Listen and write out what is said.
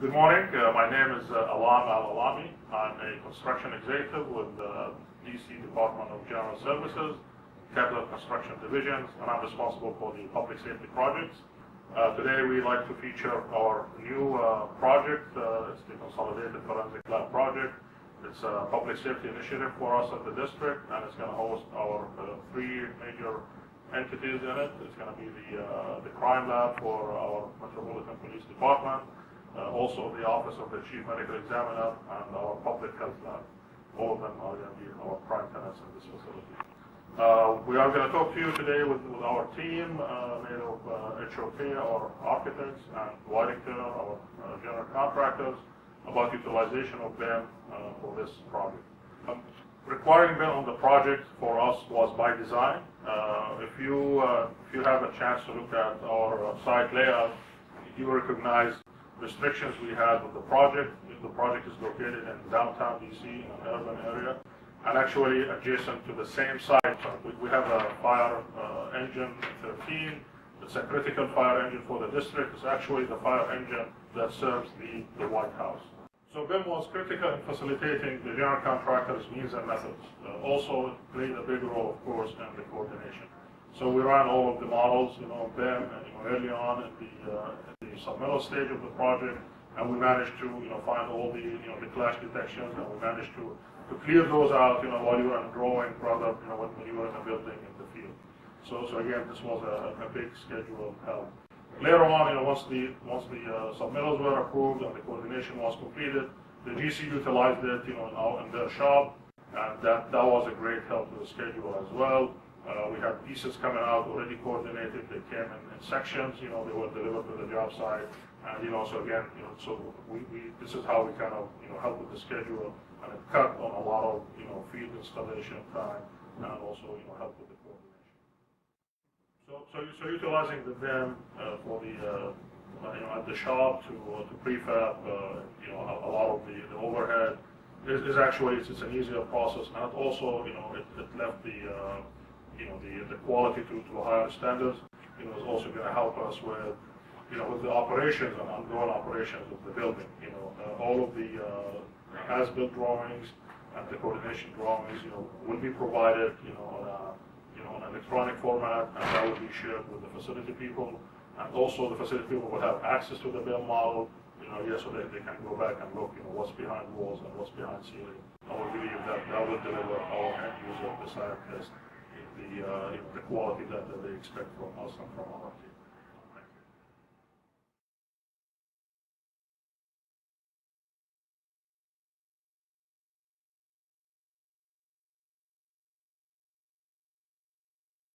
Good morning. My name is Allam Al-Alami. I'm a construction executive with the D.C. Department of General Services, Capital Construction Division, and I'm responsible for the public safety projects. Today we'd like to feature our new project. It's the Consolidated Forensic Lab project. It's a public safety initiative for us at the district, and it's going to host our three major entities in it. It's going to be the crime lab for our Metropolitan Police Department, also the Office of the Chief Medical Examiner, and our Public Health Lab. All of them are going to be our prime tenants in this facility. We are going to talk to you today with our team made of HOK, our architects, and Whitington, our general contractors, about utilization of BIM for this project. Requiring BIM on the project for us was by design. If you have a chance to look at our site layout, you will recognize restrictions we had with the project. The project is located in downtown DC, in an urban area, and actually adjacent to the same site. We have a fire engine 13. It's a critical fire engine for the district. It's actually the fire engine that serves the White House. So BIM was critical in facilitating the general contractor's means and methods. Also played a big role, of course, in the coordination. So we ran all of the models, BIM, early on in the submittal stage of the project, and we managed to, find all the clash detections, and we managed to clear those out, while you were drawing, rather, when you were in a building in the field. So again, this was a big schedule of help. Later on, once the submittals were approved and the coordination was completed, the GC utilized it, in their shop, and that was a great help to the schedule as well. We had pieces coming out already coordinated. They came in sections. They were delivered to the job site, and so again, so we this is how we kind of help with the schedule, and it cut on a lot of field installation time, and also help with the coordination. So utilizing the BIM for the at the shop to prefab a lot of the overhead is actually it's an easier process, and it also it left the quality to higher standards. Is also going to help us with with the operations and ongoing operations of the building. All of the as-built drawings and the coordination drawings will be provided on an electronic format, and that will be shared with the facility people. And also the facility people will have access to the BIM model. So they can go back and look what's behind walls and what's behind ceiling. And we believe that will deliver our end user the site test the quality that they expect from us and from our team.